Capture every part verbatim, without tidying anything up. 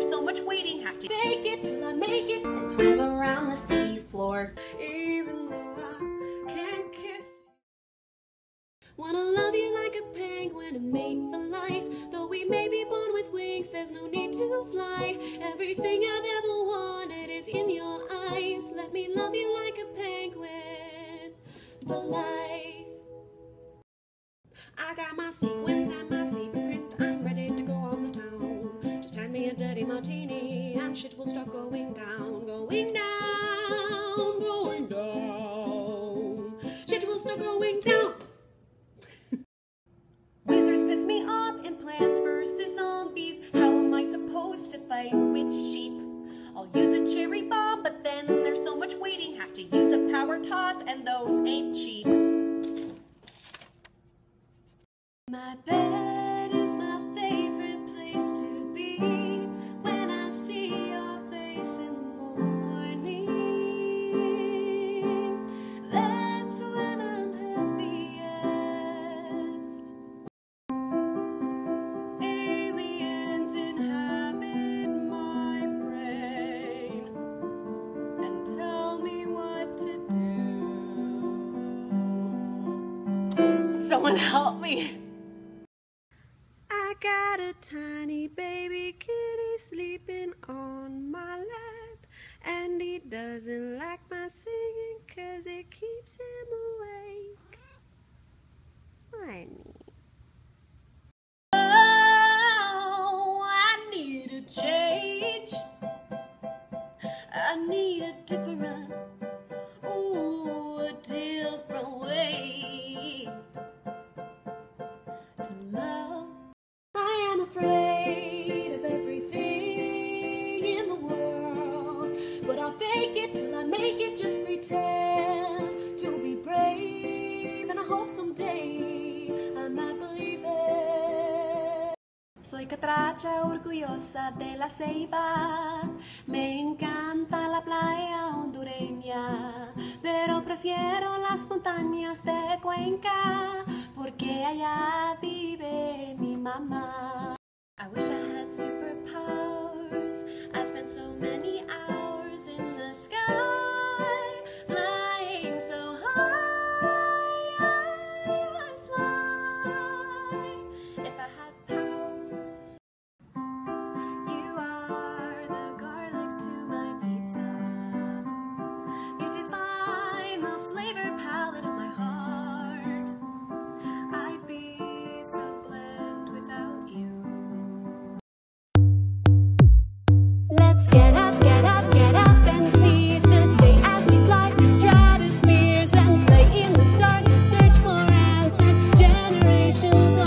There's so much waiting, have to fake it till I make it and swim around the seafloor. Even though I can't kiss you. Wanna love you like a penguin and mate for life. Though we may be born with wings, there's no need to fly. Everything I've ever wanted is in your eyes. Let me love you like a penguin for life. I got my sequins and my zebra print, I'm ready to go on the town. Just hand me a dirty martini and shit will start going down. Going down, going down. Shit will start going down. Wizards piss me off in Plants versus Zombies. How am I supposed to fight with sheep? I'll use a cherry bomb, but then there's so much waiting. Have to use a power toss and those ain't cheap. My bed is my favorite place to be. When I see your face in the morning, that's when I'm happiest. Aliens inhabit my brain and tell me what to do. Someone help me! Got a tiny baby kitty sleeping on my lap, and he doesn't like my singing cause it keeps him awake. Honey. Oh, I need a change. I need a different, ooh, a different way to love. Afraid of everything in the world, but I'll fake it till I make it. Just pretend to be brave, and I hope someday I might believe it. Soy catracha orgullosa de la Ceiba. Me encanta la playa hondureña, pero prefiero las montañas de Cuenca, porque allá vive mi mamá. I wish I had superpowers. I'd spend so many hours in the sky, flying so high, I'd fly if I had powers. You are the garlic to my pizza. You define the flavor palette of my heart. I'd be so bland without you. Let's get up, get up, get up and seize the day as we fly through stratospheres and play in the stars and search for answers, generations on.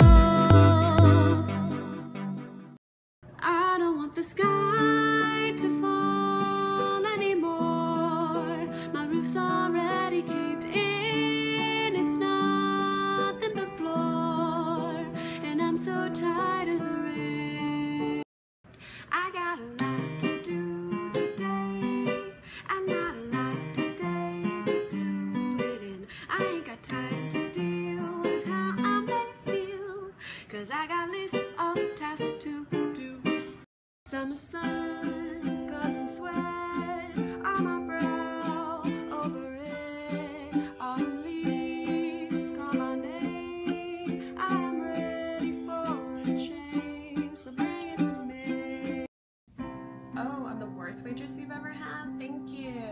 I don't want the sky to fall anymore. My roof's already caved in, it's nothing but floor, and I'm so tired of the rain. I got a lot. Time to deal with how I might feel, cause I got a list of tasks to do. Summer sun, causing sweat on my brow, over it. Autumn leaves call my name. I am ready for a change, so bring it to me. Oh, I'm the worst waitress you've ever had? Thank you.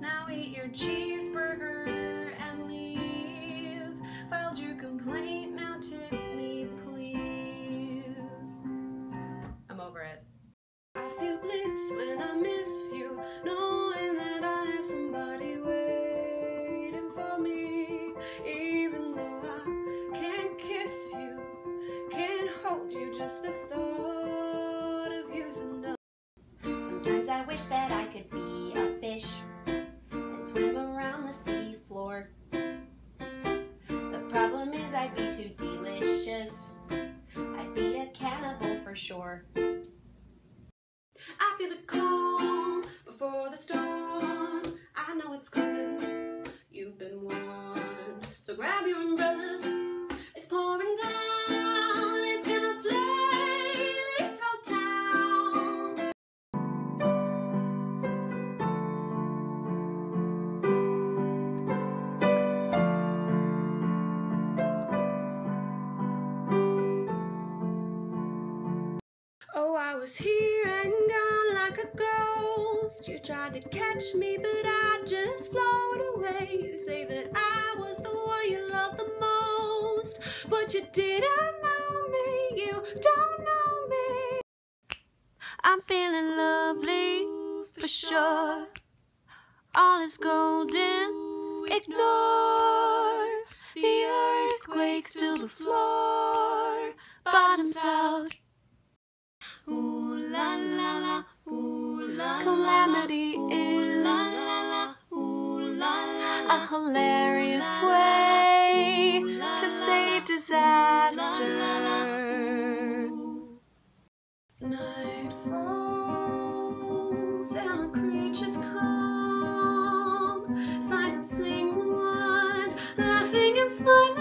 Now eat your cheeseburger. Filed your complaint, now tip me, please. I'm over it. I feel bliss when I miss you, knowing that I have somebody waiting for me. Even though I can't kiss you, can't hold you, just the thought of you's enough. Sometimes I wish that I could be a fish and swim around the seafloor. Problem is I'd be too delicious. I'd be a cannibal for sure. I feel the calm before the storm. I know it's coming. You've been warned. So grab your umbrellas. It's pouring down. It's gonna flay this whole town. was here and gone like a ghost. You tried to catch me, but I just float away. You say that I was the one you loved the most, but you didn't know me, you don't know me. I'm feeling lovely, for sure. All is golden, ignore the earthquakes to the floor, bottoms out. Ooh la la la, ooh la. Calamity is a hilarious way to say disaster. Night falls and the creatures calm, silent sing once, laughing and smiling.